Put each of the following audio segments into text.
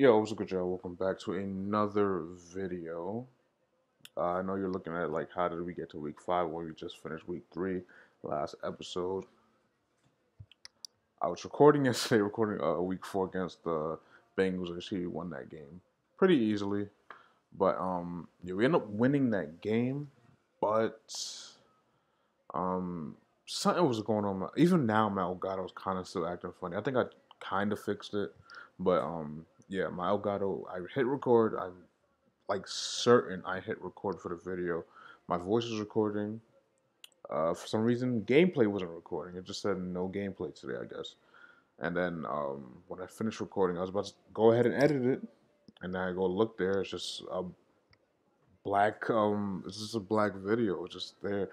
Yo, what's good, y'all? Welcome back to another video. I know you're looking at, like, how did we get to week 5 when we just finished week 3 last episode. I was recording yesterday, week 4 against the Bengals, and she won that game pretty easily. But, yeah, we ended up winning that game, but, something was going on. Even now, my Elgato's kind of still acting funny. I think I kind of fixed it, but, yeah, my Elgato, I hit record. I'm, like, certain I hit record for the video. My voice is recording. For some reason, gameplay wasn't recording. It just said no gameplay today, I guess. And then when I finished recording, I was about to go ahead and edit it. And then I go look there. It's just a black, it's just a black video. It's just there.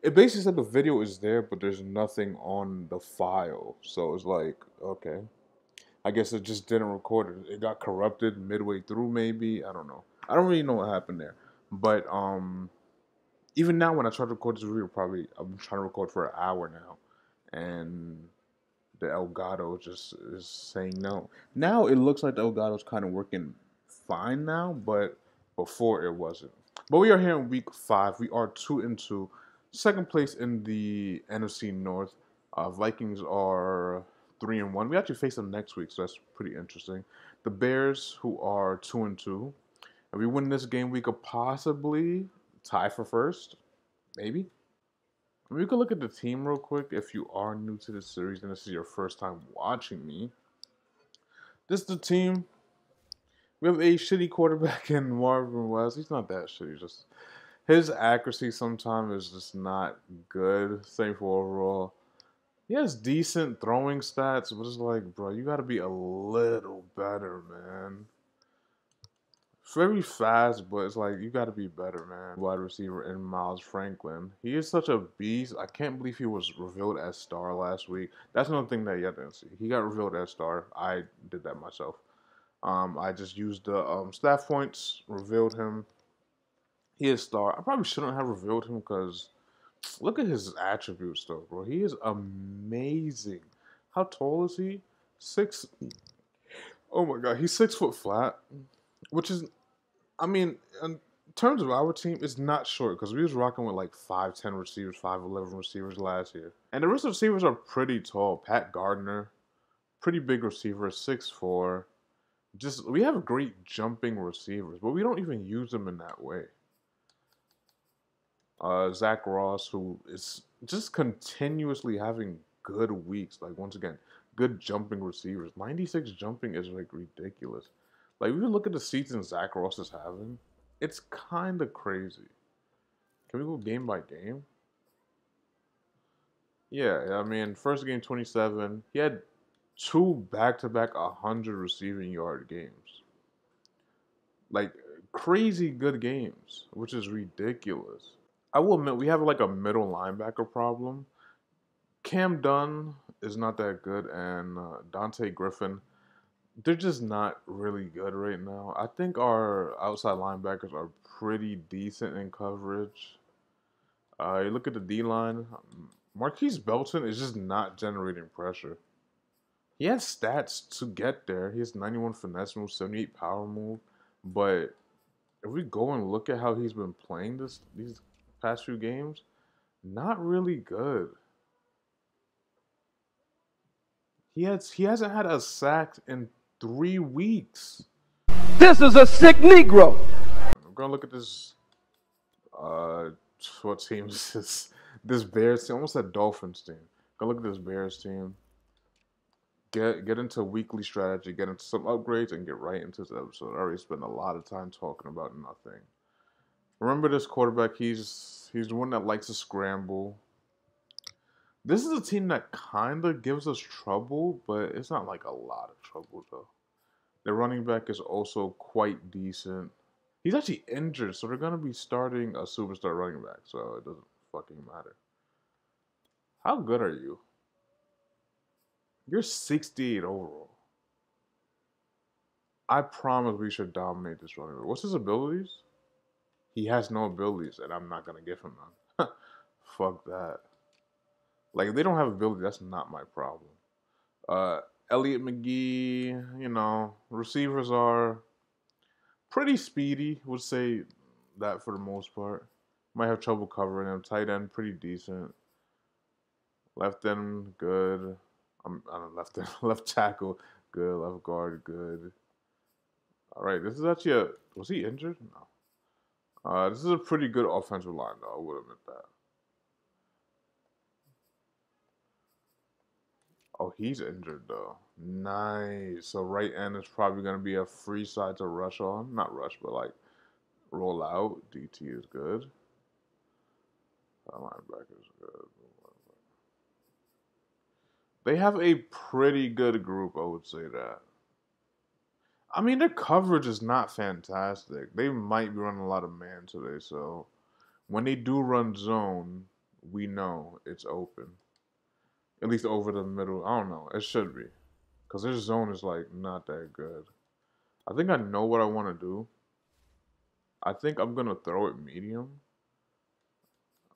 It basically said the video is there, but there's nothing on the file. So it's like, okay. I guess it just didn't record it. It got corrupted midway through, maybe. I don't know. I don't really know what happened there. But even now, when I try to record this video, I'm trying to record for an hour now, and the Elgato just is saying no. Now it looks like the Elgato's kind of working fine now, but before it wasn't. But we are here in week 5. We are 2-2, second place in the NFC North. Vikings are 3-1. We actually face them next week, so that's pretty interesting. The Bears, who are 2-2, if we win this game, we could possibly tie for first, maybe. I mean, we could look at the team real quick. If you are new to this series and this is your first time watching me, this is the team. We have a shitty quarterback in Marvin West. He's not that shitty. Just his accuracy sometimes is just not good. Same for overall. He has decent throwing stats, but it's like, bro, you got to be a little better, man. Very fast, but it's like, you got to be better, man. Wide receiver in Miles Franklin. He is such a beast. I can't believe he was revealed as star last week. That's another thing that y'all didn't see. He got revealed as star. I did that myself. I just used the staff points, revealed him. He is star. I probably shouldn't have revealed him because... look at his attributes, though, bro. He is amazing. How tall is he? 6. Oh my God, he's 6 foot flat, which is, I mean, in terms of our team, it's not short because we was rocking with like 5'10" receivers, 5'11" receivers last year, and the rest of the receivers are pretty tall. Pat Gardner, pretty big receiver, 6'4". Just we have great jumping receivers, but we don't even use them in that way. Zach Ross, who is just continuously having good weeks. Like, once again, good jumping receivers. 96 jumping is, like, ridiculous. Like, if you look at the season Zach Ross is having, it's kind of crazy. Can we go game by game? Yeah, I mean, first game, 27. He had 2 back-to-back 100 receiving yard games. Like, crazy good games, which is ridiculous. I will admit, we have like a middle linebacker problem. Cam Dunn is not that good, and Dante Griffin, they're just not really good right now. I think our outside linebackers are pretty decent in coverage. You look at the D-line, Marquise Belton is just not generating pressure. He has stats to get there. He has 91 finesse move, 78 power move, but if we go and look at how he's been playing these past few games, not really good. He hasn't had a sack in 3 weeks. This is a sick Negro. I'm gonna look at this. What team is this? This Bears team. I almost said Dolphins team. Go look at this Bears team. Get into weekly strategy. Get into some upgrades and get right into this episode. I already spent a lot of time talking about nothing. Remember this quarterback, he's the one that likes to scramble. This is a team that kind of gives us trouble, but it's not like a lot of trouble, though. Their running back is also quite decent. He's actually injured, so they're going to be starting a superstar running back, so it doesn't fucking matter. How good are you? You're 68 overall. I promise we should dominate this running back. What's his abilities? He has no abilities, and I'm not going to give him none. Fuck that. Like, if they don't have ability, that's not my problem. Elliott McGee, you know, receivers are pretty speedy. Would say that for the most part. Might have trouble covering him. Tight end, pretty decent. Left end, good. Left tackle, good. Left guard, good. All right, this is actually a... Was he injured? No. This is a pretty good offensive line, though. I would admit that. Oh, he's injured, though. Nice. So right end is probably going to be a free side to rush on. Not rush, but, like, roll out. DT is good. Linebacker is good. They have a pretty good group, I would say that. I mean, their coverage is not fantastic. They might be running a lot of man today, so when they do run zone, we know it's open. At least over the middle. I don't know. It should be. Because their zone is, like, not that good. I think I know what I want to do. I think I'm going to throw it medium.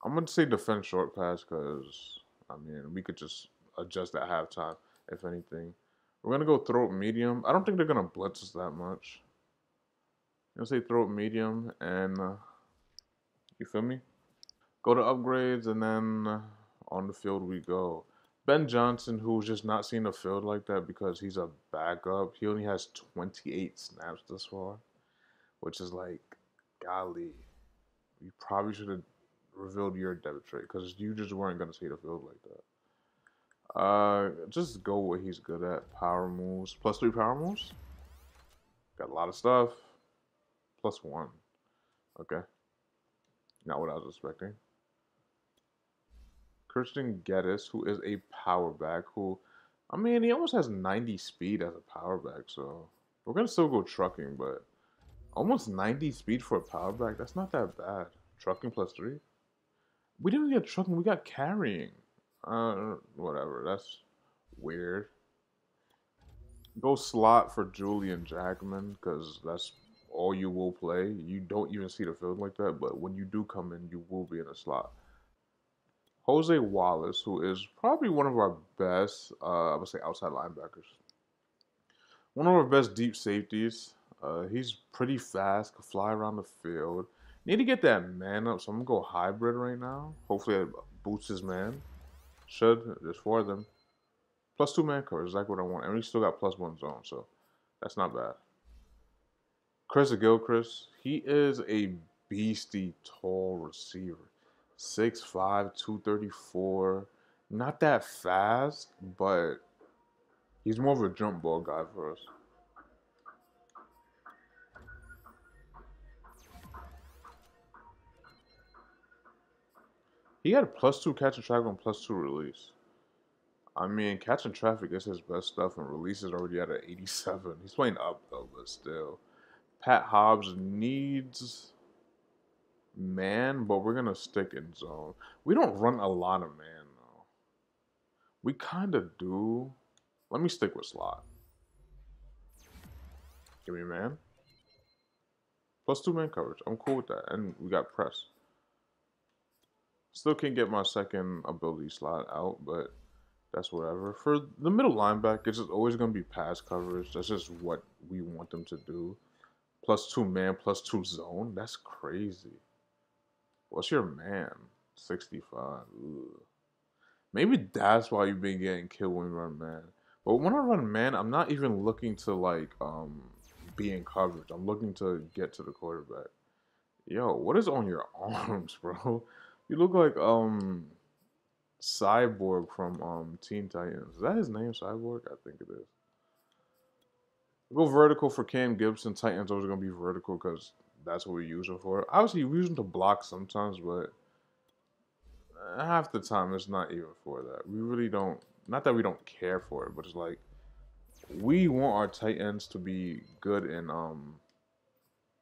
I'm going to say defense short pass because, I mean, we could just adjust at halftime, if anything. We're going to go throw it medium. I don't think they're going to blitz us that much. I'm going to say throw it medium and, you feel me? Go to upgrades and then on the field we go. Ben Johnson, who's just not seen the field like that because he's a backup. He only has 28 snaps this far, which is like, golly, you probably should have revealed your depth trait because you just weren't going to see the field like that. Just go what he's good at. Power moves. Plus 3 power moves. Got a lot of stuff. Plus 1. Okay. Not what I was expecting. Kirsten Geddes, who is a power back, who, I mean, he almost has 90 speed as a power back, so we're going to still go trucking, but almost 90 speed for a power back, that's not that bad. Trucking plus 3? We didn't get trucking, we got carrying. Whatever. That's weird. Go slot for Julian Jackman because that's all you will play. You don't even see the field like that, but when you do come in, you will be in a slot. Jose Wallace, who is probably one of our best, I would say outside linebackers. One of our best deep safeties. He's pretty fast, can fly around the field. Need to get that man up, so I'm going to go hybrid right now. Hopefully it boosts his man. Should. There's 4 of them. Plus 2 man coverage is exactly what I want. And we still got plus 1 zone, so that's not bad. Chris Gilchrist, he is a beastie tall receiver. 6'5", 234. Not that fast, but he's more of a jump ball guy for us. He had a plus 2 catch and traffic and plus 2 release. I mean, catch and traffic is his best stuff, and release is already at an 87. He's playing up, though, but still. Pat Hobbs needs man, but we're going to stick in zone. We don't run a lot of man, though. We kind of do. Let me stick with slot. Give me man. Plus 2 man coverage. I'm cool with that. And we got press. Still can't get my second ability slot out, but that's whatever. For the middle linebacker, it's just always going to be pass coverage. That's just what we want them to do. Plus 2 man, plus 2 zone. That's crazy. What's your man? 65. Ugh. Maybe that's why you've been getting killed when you run man. But when I run man, I'm not even looking to, like, be in coverage. I'm looking to get to the quarterback. Yo, what is on your arms, bro? You look like Cyborg from Teen Titans. Is that his name, Cyborg? I think it is. We'll go vertical for Cam Gibson. Titans always going to be vertical because that's what we use him for. Obviously, we use him to block sometimes, but half the time it's not even for that. We really don't. Not that we don't care for it, but it's like we want our tight ends to be good in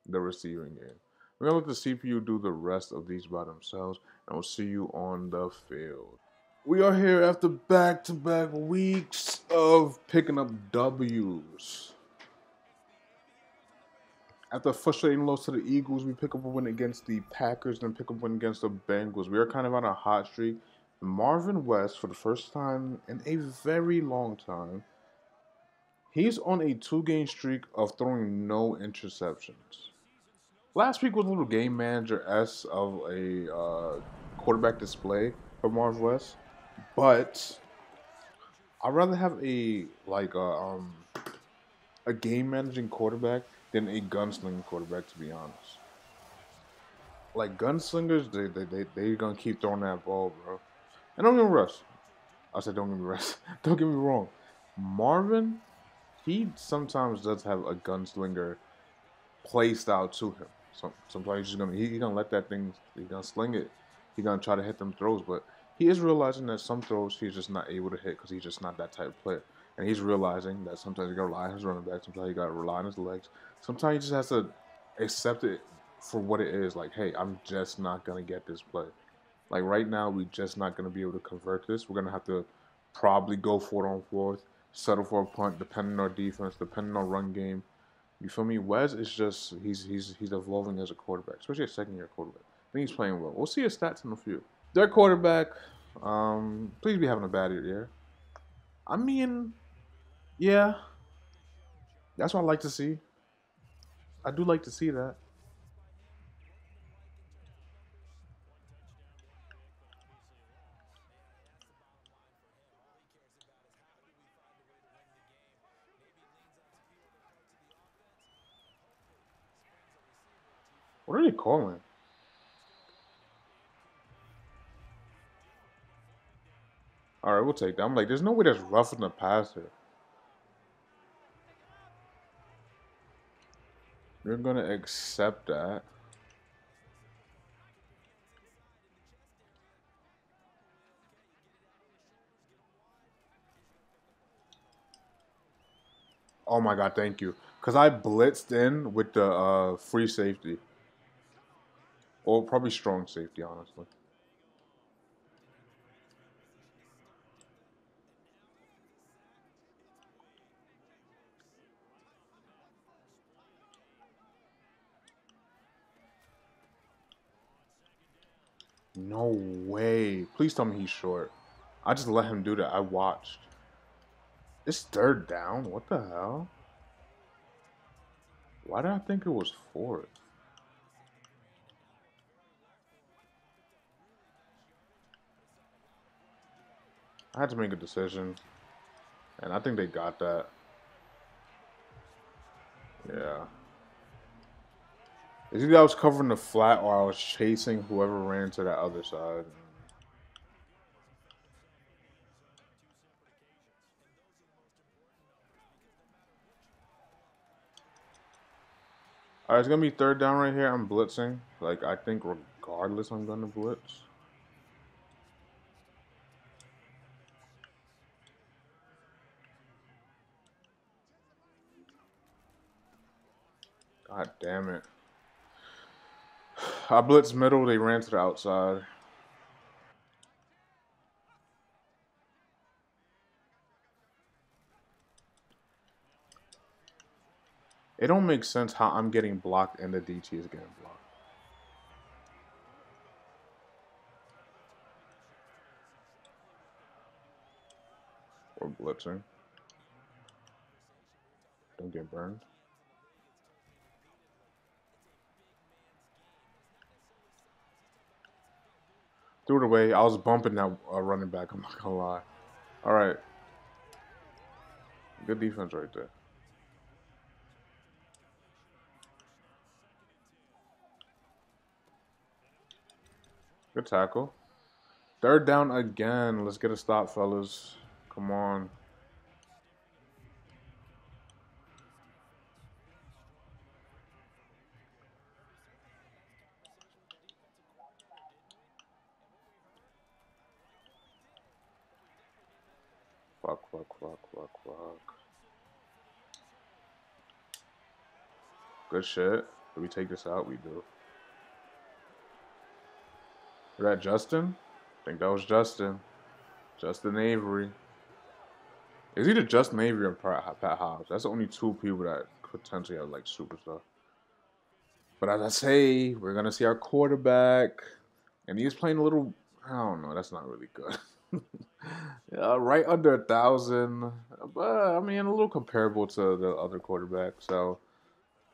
the receiving game. We're going to let the CPU do the rest of these by themselves, and we'll see you on the field. We are here after back-to-back weeks of picking up Ws. After a frustrating loss to the Eagles, we pick up a win against the Packers, then pick up a win against the Bengals. We are kind of on a hot streak. Marvin West, for the first time in a very long time, He's on a 2-game streak of throwing no interceptions. Last week was a little game manager-esque of a quarterback display for Marvin West, but I'd rather have a game-managing quarterback than a gunslinging quarterback, to be honest. Like, gunslingers, they're going to keep throwing that ball, bro. And don't get me wrong. I said don't get me wrong. Don't get me wrong. Marvin, he sometimes does have a gunslinger play style to him. Sometimes he's just going to let that thing, he's going to sling it. He's going to try to hit them throws, but he is realizing that some throws he's just not able to hit because he's just not that type of player. And he's realizing that sometimes you got to rely on his running back, sometimes you got to rely on his legs. Sometimes he just has to accept it for what it is. Like, hey, I'm just not going to get this play. Like, right now, we're just not going to be able to convert this. We're going to have to probably go for it on fourth, settle for a punt, depending on defense, depending on run game. You feel me? Wes is just, he's evolving as a quarterback, especially a second-year quarterback. I think he's playing well. We'll see his stats in a few. Their quarterback, please be having a bad year. I mean, yeah, that's what I like to see. I do like to see that. What are they calling? All right, we'll take that. I'm like, there's no way that's roughing the passer. You're going to accept that. Oh, my God, thank you. Because I blitzed in with the free safety. Or probably strong safety, honestly. No way. Please tell me he's short. I just let him do that. I watched. It's third down. What the hell? Why did I think it was fourth? I had to make a decision. And I think they got that. Yeah. It's either I was covering the flat or I was chasing whoever ran to the other side. All right, it's going to be third down right here. I'm blitzing. Like, I think regardless, I'm going to blitz. God damn it. I blitzed middle. They ran to the outside. It don't make sense how I'm getting blocked and the DT is getting blocked. We're blitzing. Don't get burned. Threw it away. I was bumping that running back. I'm not going to lie. All right. Good defense right there. Good tackle. Third down again. Let's get a stop, fellas. Come on. Fuck. Good shit. Did we take this out? We do. Was that Justin? I think that was Justin. Justin Avery. It's either Justin Avery or Pat Hobbs. That's the only two people that potentially are like superstar. But as I say, we're going to see our quarterback. And he's playing a little... I don't know. That's not really good. Right under 1,000. But, I mean, a little comparable to the other quarterback. So,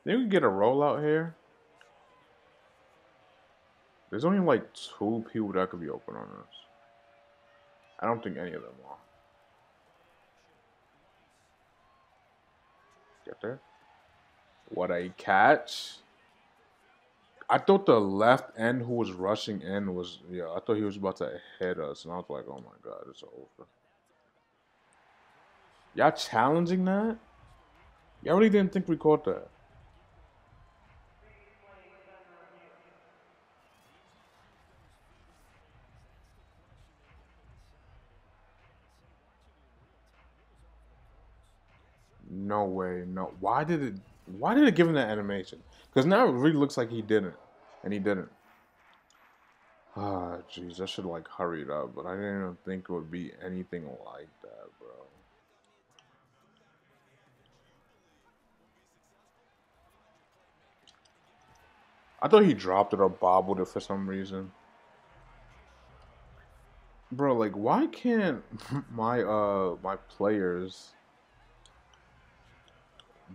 I think we can get a rollout here. There's only like two people that could be open on us. I don't think any of them are. Get there. What a catch. I thought the left end who was rushing in was, yeah, I thought he was about to hit us. And I was like, oh my God, it's over. Y'all challenging that? Y'all really didn't think we caught that. No way, no. Why did it give him that animation? Because now it really looks like he didn't. And he didn't. Ah, jeez, I should have, like, hurried up. But I didn't even think it would be anything like that, bro. I thought he dropped it or bobbled it for some reason. Bro, like, why can't my players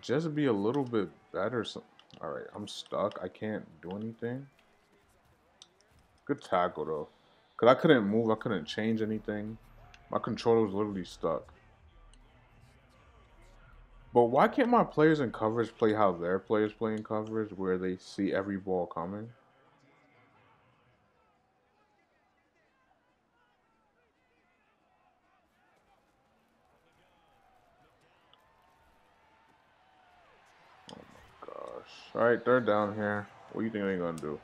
just be a little bit better? Alright, I'm stuck. I can't do anything. Good tackle, though. Because I couldn't move. I couldn't change anything. My controller was literally stuck. But why can't my players in coverage play how their players play in coverage, where they see every ball coming? All right, they're down here. What do you think they're going to do?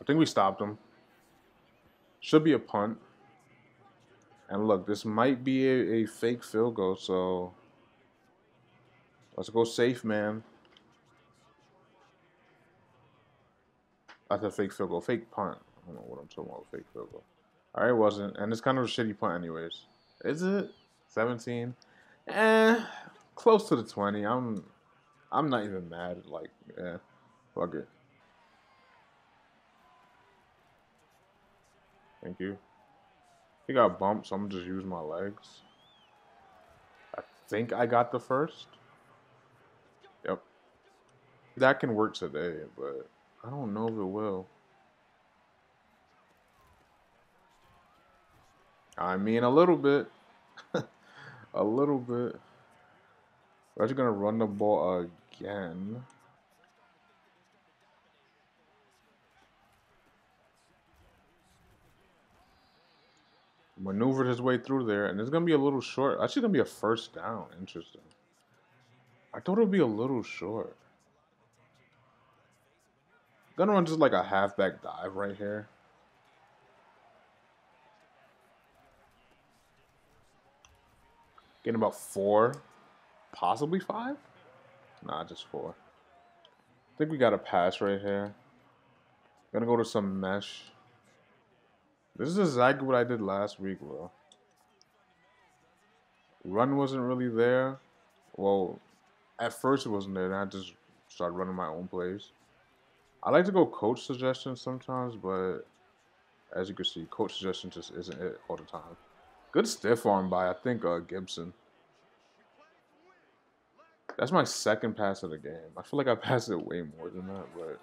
I think we stopped them. Should be a punt. And look, this might be a fake field goal, so let's go safe, man. That's a fake field goal. Fake punt. I don't know what I'm talking about with fake field goal. All right, it wasn't. And it's kind of a shitty punt anyways. Is it? 17? Close to the 20. I'm not even mad. Like, yeah, fuck it. Thank you. He got bumped, so I'm just using my legs. I think I got the first. Yep. That can work today, but I don't know if it will. I mean, a little bit. A little bit. We're just going to run the ball again. Maneuvered his way through there, and it's going to be a little short. Actually, going to be a first down. Interesting. I thought it would be a little short. Going to run just like a halfback dive right here. Getting about 4, possibly 5? Nah, just 4. I think we got a pass right here. Gonna go to some mesh. This is exactly what I did last week, bro. Run wasn't really there. Well, at first it wasn't there, then I just started running my own plays. I like to go coach suggestions sometimes, but as you can see, coach suggestions just isn't it all the time. Good stiff arm by, I think, Gibson. That's my second pass of the game. I feel like I passed it way more than that, but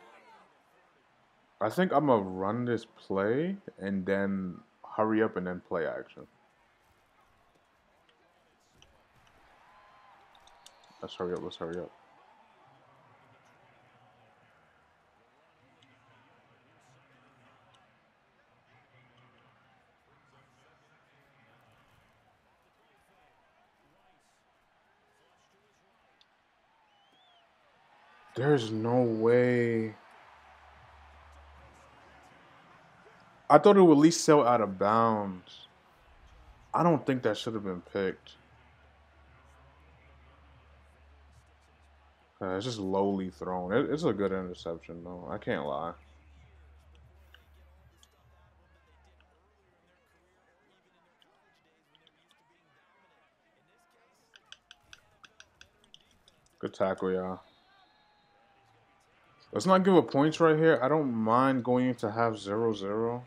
I think I'm going to run this play and then hurry up and then play action. Let's hurry up. Let's hurry up. There's no way. I thought it would at least sail out of bounds. I don't think that should have been picked. It's just lowly thrown. It's a good interception, though. I can't lie. Good tackle, y'all. Let's not give up points right here. I don't mind going into half 0-0.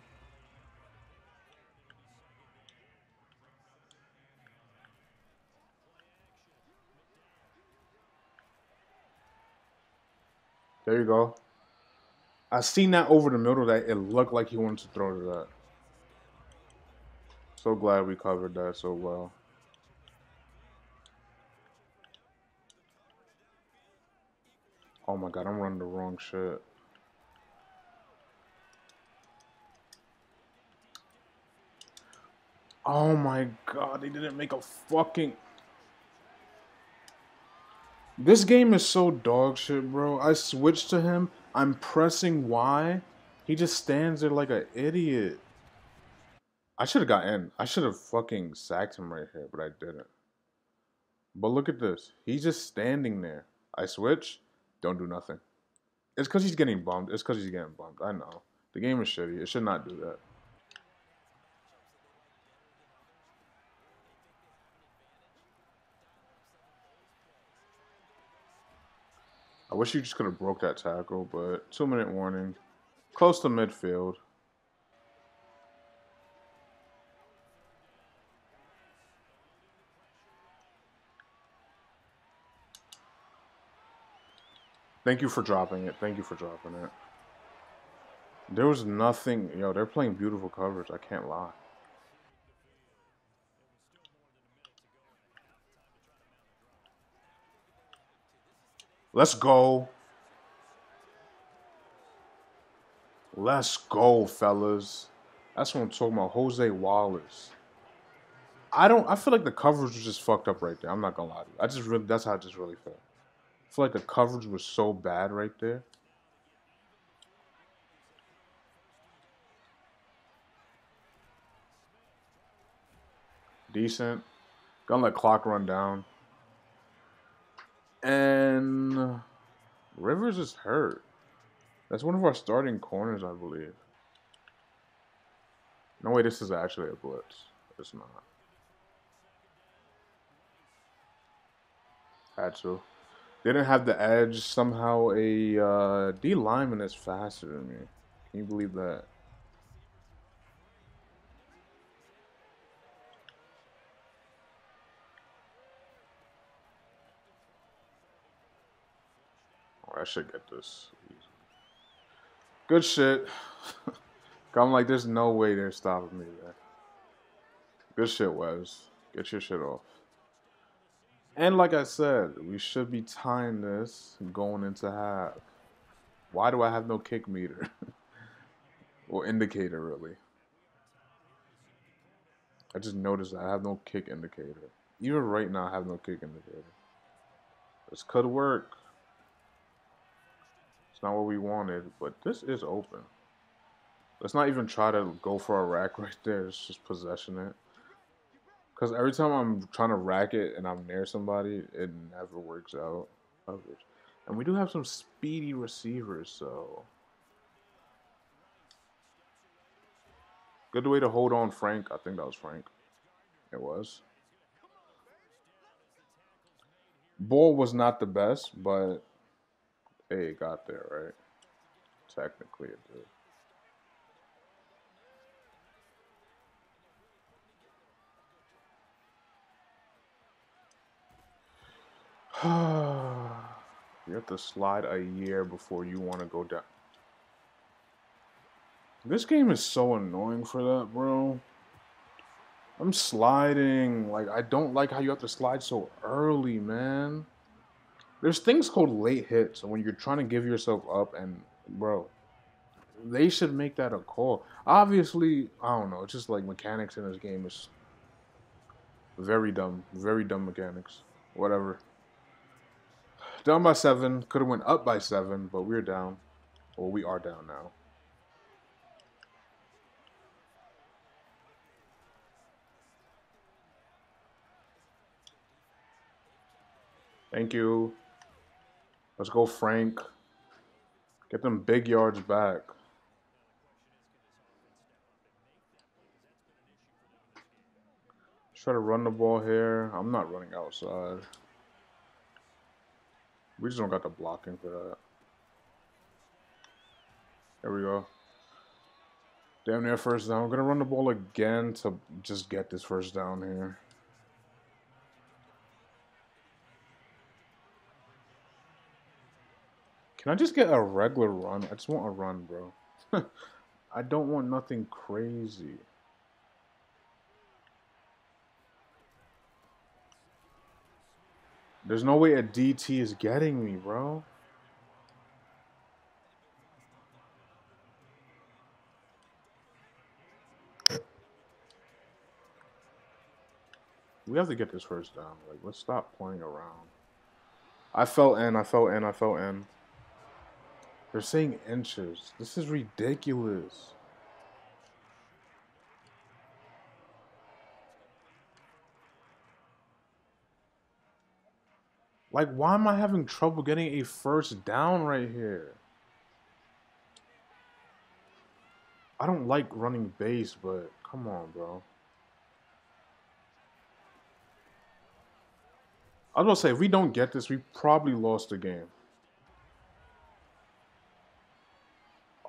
There you go. I seen that over the middle that it looked like he wanted to throw to that. So glad we covered that so well. Oh my God, I'm running the wrong shit. Oh my God, they didn't make a fucking... This game is so dog shit, bro. I switched to him. I'm pressing Y. He just stands there like an idiot. I should have got in. I should have fucking sacked him right here, but I didn't. But look at this. He's just standing there. I switch. Don't do nothing. It's because he's getting bumped. It's because he's getting bumped. I know. The game is shitty. It should not do that. I wish you just could have broke that tackle, but 2-minute warning. Close to midfield. Thank you for dropping it. Thank you for dropping it. There was nothing. Yo, they're playing beautiful coverage. I can't lie. Let's go. Let's go, fellas. That's what I'm talking about. Jose Wallace. I feel like the coverage was just fucked up right there. I'm not gonna lie to you. That's how I just really felt. I feel like the coverage was so bad right there. Decent. Gonna let clock run down. And Rivers is hurt. That's one of our starting corners, I believe. No way, this is actually a blitz. It's not. Had to. They didn't have the edge. Somehow a D lineman is faster than me. Can you believe that? I should get this. Good shit. I'm like, there's no way they're stopping me there. Good shit, Wes. Get your shit off. And like I said, we should be tying this going into half. Why do I have no kick meter? Or indicator, really. I just noticed that I have no kick indicator. Even right now, I have no kick indicator. This could work. It's not what we wanted, but this is open. Let's not even try to go for a rack right there. Let's just possession it. Because every time I'm trying to rack it and I'm near somebody, it never works out. And we do have some speedy receivers, so... Good way to hold on Frank. I think that was Frank. It was. Ball was not the best, but... Hey, it got there, right? Technically, it did. You have to slide a year before you want to go down. This game is so annoying for that, bro. I'm sliding. Like, I don't like how you have to slide so early, man. There's things called late hits when you're trying to give yourself up, and, bro, they should make that a call. Obviously, I don't know. It's just like mechanics in this game is very dumb. Very dumb mechanics. Whatever. Down by 7. Could have went up by 7, but we're down. Well, we are down now. Thank you. Let's go, Frank. Get them big yards back. Let's try to run the ball here. I'm not running outside. We just don't got the blocking for that. There we go. Damn near first down. I'm going to run the ball again to just get this first down here. Can I just get a regular run? I just want a run, bro. I don't want nothing crazy. There's no way a DT is getting me, bro. We have to get this first down. Like, let's stop playing around. I fell in, I fell in, I fell in. They're saying inches. This is ridiculous. Like, why am I having trouble getting a first down right here? I don't like running base, but come on, bro. I was going to say, if we don't get this, we probably lost the game.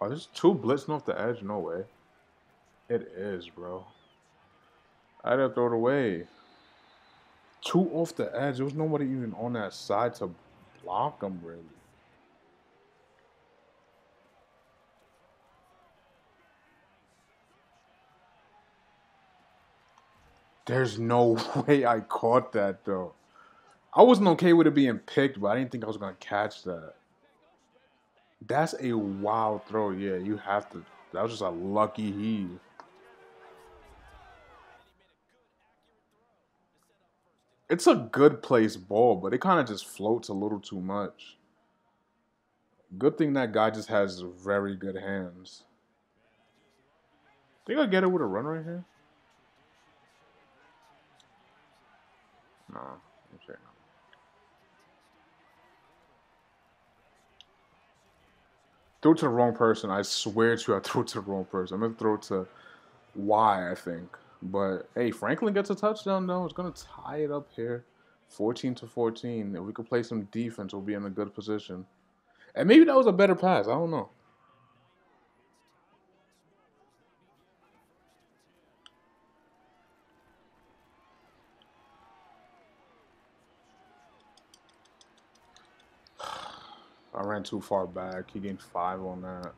Oh, there's two blitzing off the edge? No way. It is, bro. I had to throw it away. Two off the edge. There was nobody even on that side to block them, really. There's no way I caught that, though. I wasn't okay with it being picked, but I didn't think I was going to catch that. That's a wild throw. Yeah, you have to. That was just a lucky heave. It's a good place ball, but it kind of just floats a little too much. Good thing that guy just has very good hands. Think I get it with a run right here? Nah, okay. Throw it to the wrong person. I swear to you, I threw it to the wrong person. I'm going to throw it to Y, I think. But, hey, Franklin gets a touchdown, though. It's going to tie it up here. 14-14. If we could play some defense, we'll be in a good position. And maybe that was a better pass. I don't know. I ran too far back. He gained 5 on that.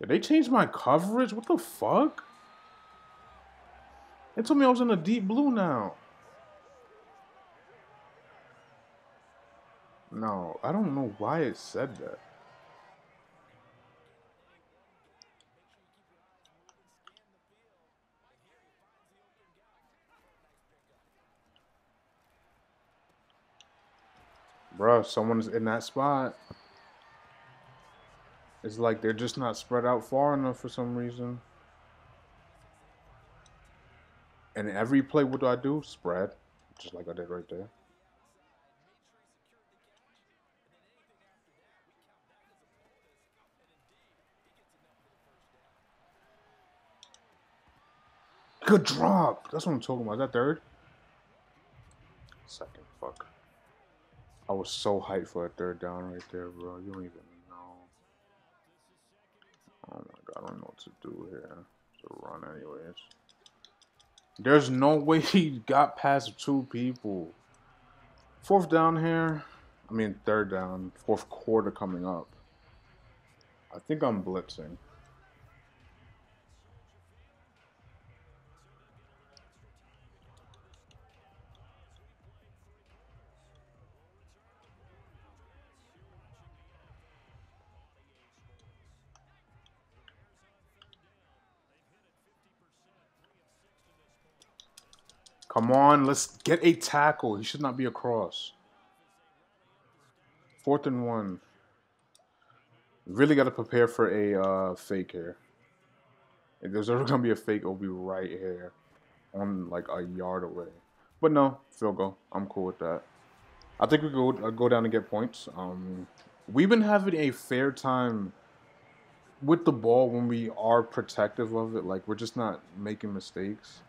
Did they change my coverage? What the fuck? They told me I was in the deep blue now. No, I don't know why it said that. Bruh, someone's in that spot. It's like they're just not spread out far enough for some reason. And every play, what do? Spread. Just like I did right there. Good drop. That's what I'm talking about. Is that third? Second. Fuck. I was so hyped for a third down right there, bro. You don't even know. Oh, my God. I don't know what to do here. It's a run anyways. There's no way he got past two people. Fourth down here. I mean, third down. Fourth quarter coming up. I think I'm blitzing. Come on, let's get a tackle. He should not be across. 4th and 1. Really got to prepare for a fake here. If there's ever going to be a fake, it'll be right here. On like a yard away. But no, field goal. I'm cool with that. I think we go down and get points. We've been having a fair time with the ball when we are protective of it. Like, we're just not making mistakes.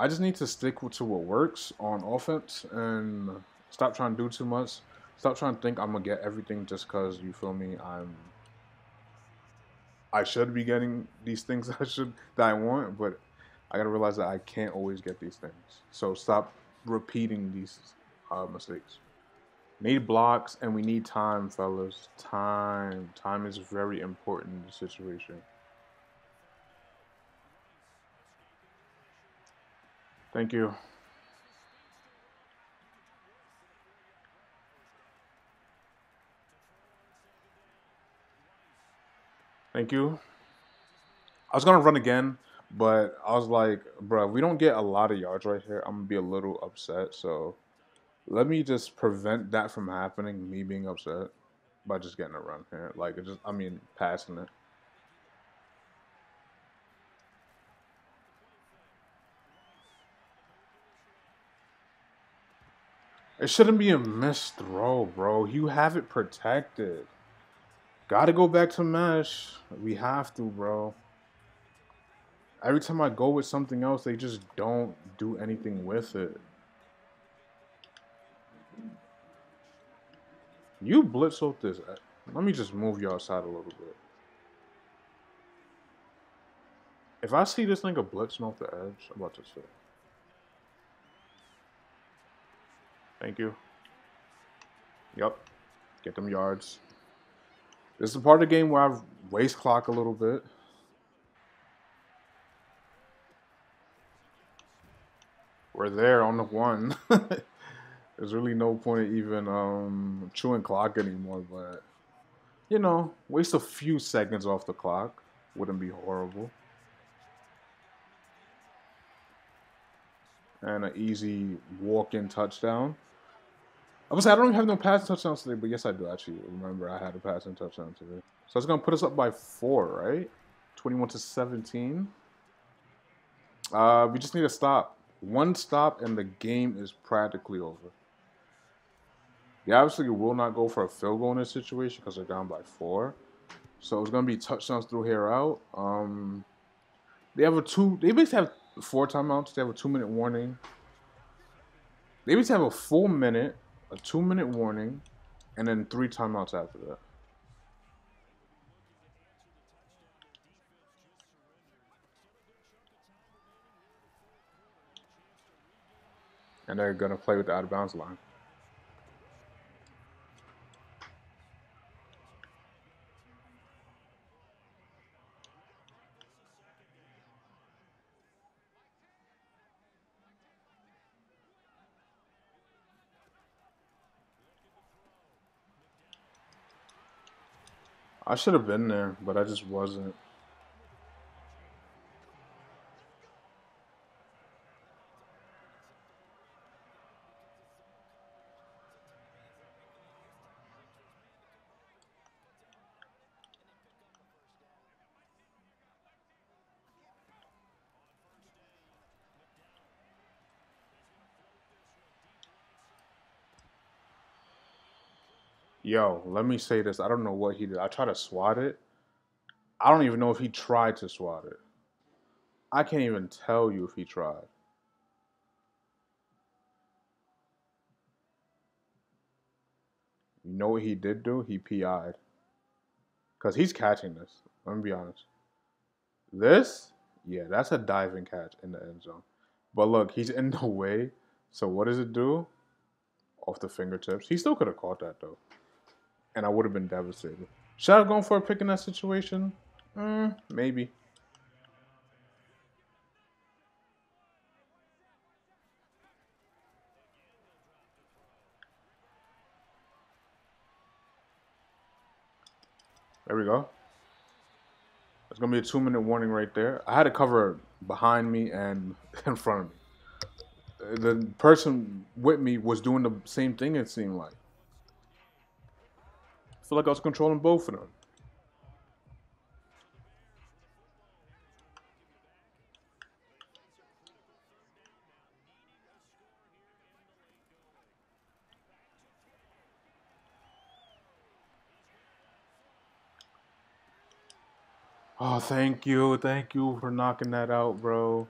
I just need to stick to what works on offense and stop trying to do too much. Stop trying to think I'm going to get everything just because, you feel me, I should be getting these things that I want, but I got to realize that I can't always get these things. So stop repeating these mistakes. Need blocks, and we need time, fellas. Time. Time is very important in this situation. Thank you. Thank you. I was going to run again, but I was like, bro, if we don't get a lot of yards right here, I'm going to be a little upset. So let me just prevent that from happening, me being upset, by just getting a run here. Like, passing it. It shouldn't be a missed throw, bro. You have it protected. Gotta go back to mesh. We have to, bro. Every time I go with something else, they just don't do anything with it. You blitz off this. Let me just move y'all aside a little bit. If I see this nigga blitzing off the edge, I'm about to say. Thank you. Yep. Get them yards. This is the part of the game where I waste clock a little bit. We're there on the one. There's really no point even chewing clock anymore, but, you know, waste a few seconds off the clock. Wouldn't be horrible. And an easy walk-in touchdown. I was saying, I don't even have no passing touchdowns today, but yes, I do actually remember I had a passing touchdown today. So it's going to put us up by 4, right? 21-17. We just need a stop. One stop and the game is practically over. They obviously will not go for a field goal in this situation because they're down by 4. So it's going to be touchdowns through here out. They basically have 4 timeouts. They have a 2-minute warning. They basically have a full minute, a 2-minute warning, and then 3 timeouts after that. And they're going to play with the out-of-bounds line. I should have been there, but I just wasn't. Yo, let me say this. I don't know what he did. I tried to swat it. I don't even know if he tried to swat it. I can't even tell you if he tried. You know what he did do? He PI'd. Because he's catching this. Let me be honest. This? Yeah, that's a diving catch in the end zone. But look, he's in the way. So what does it do? Off the fingertips. He still could have caught that, though. And I would have been devastated. Should I have gone for a pick in that situation? Maybe. There we go. There's going to be a 2-minute warning right there. I had a cover behind me and in front of me. The person with me was doing the same thing, it seemed like. I feel like I was controlling both of them. Oh, thank you. Thank you for knocking that out, bro.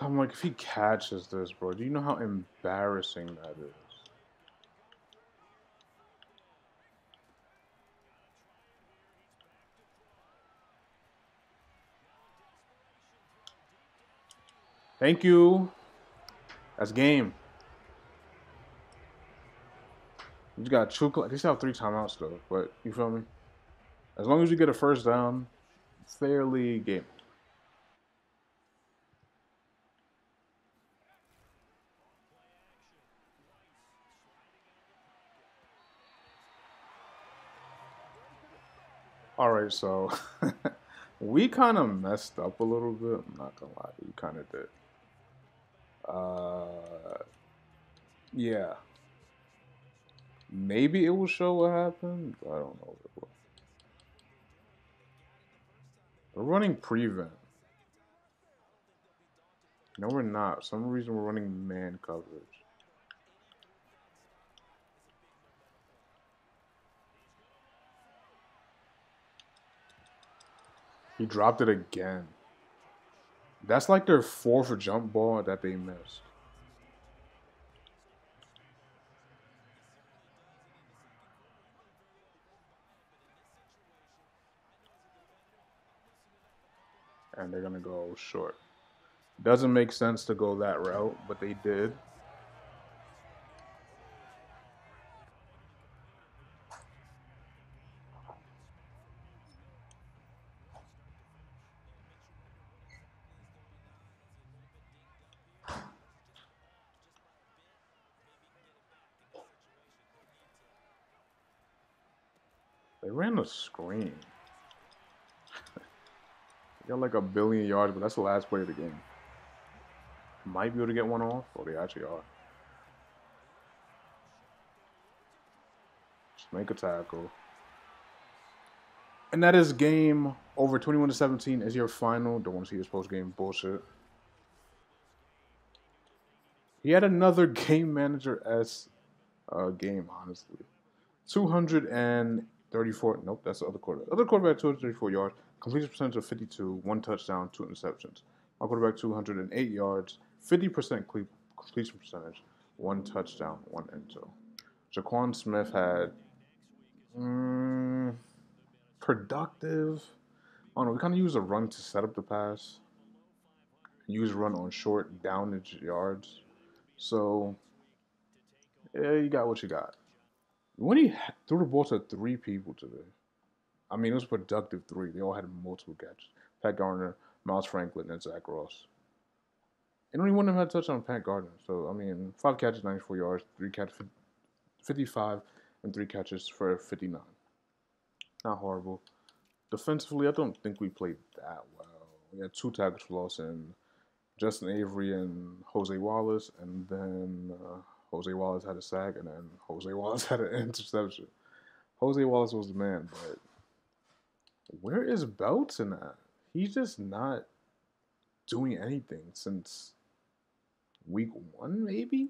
I'm like, if he catches this, bro, do you know how embarrassing that is? Thank you. That's game. You got two. They still have 3 timeouts though, but you feel me? As long as you get a first down, fairly game. All right, so we kind of messed up a little bit. I'm not gonna lie, we kind of did. Yeah. Maybe it will show what happened. I don't know if it will. We're running prevent. No, we're not. For some reason, we're running man coverage. He dropped it again. That's like their 4th jump ball that they missed. And they're going to go short. Doesn't make sense to go that route, but they did. They ran a screen. Got like a billion yards, but that's the last play of the game. Might be able to get one off. Oh, they actually are. Just make a tackle. And that is game over. 21-17 is your final. Don't want to see this post-game bullshit. He had another game manager-esque game, honestly. 234. Nope, that's the other quarterback. Other quarterback, 234 yards. Completion percentage of 52, 1 touchdown, 2 interceptions. My quarterback, 208 yards, 50% completion percentage, 1 touchdown, 1 intel. Jaquan Smith had productive. I don't know, we kind of use a run to set up the pass. Use run on short downage yards. So, yeah, you got what you got. When he threw the ball to 3 people today. I mean, it was productive 3. They all had multiple catches. Pat Gardner, Miles Franklin, and Zach Ross. And only one of them had a touchdown on Pat Gardner. So, I mean, 5 catches, 94 yards, 3 catches, 55, and 3 catches for 59. Not horrible. Defensively, I don't think we played that well. We had 2 tackles for loss in Justin Avery and Jose Wallace. And then Jose Wallace had a sack, and then Jose Wallace had an interception. Jose Wallace was the man, but... Where is Belton at? He's just not doing anything since week 1, maybe?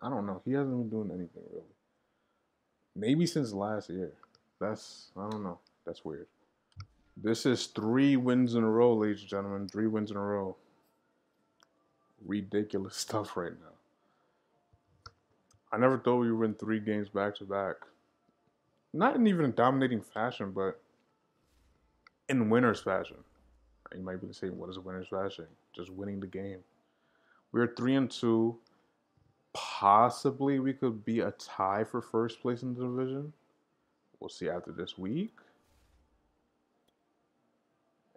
I don't know. He hasn't been doing anything, really. Maybe since last year. That's, I don't know. That's weird. This is 3 wins in a row, ladies and gentlemen. 3 wins in a row. Ridiculous stuff right now. I never thought we were in 3 games back-to-back. Not in even a dominating fashion, but in winner's fashion. You might be saying, what is winner's fashion? Just winning the game. We're 3-2. Possibly we could be a tie for first place in the division. We'll see after this week.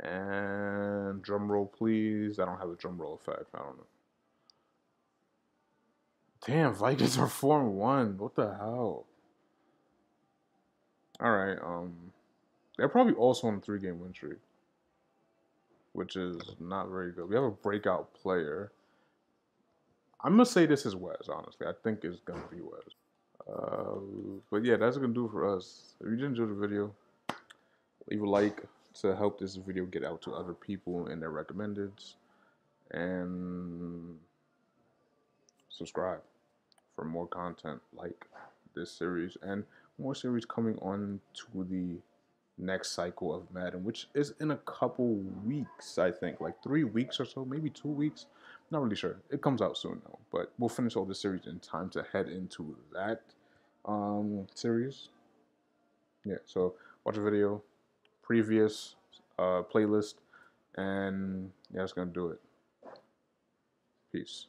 And drum roll, please. I don't have a drum roll effect. I don't know. Damn, Vikings are 4-1. What the hell? All right, they're probably also on a 3-game win streak, which is not very good. We have a breakout player. I'm going to say this is Wes, honestly. I think it's going to be Wes. But yeah, that's going to do for us. If you did enjoy the video, leave a like to help this video get out to other people and their recommendeds. And subscribe for more content like this series and more series coming on to the next cycle of Madden, which is in a couple weeks, I think, like 3 weeks or so, maybe 2 weeks. Not really sure. It comes out soon, though. But we'll finish all the series in time to head into that series. Yeah, so watch the video, previous playlist, and yeah, that's going to do it. Peace.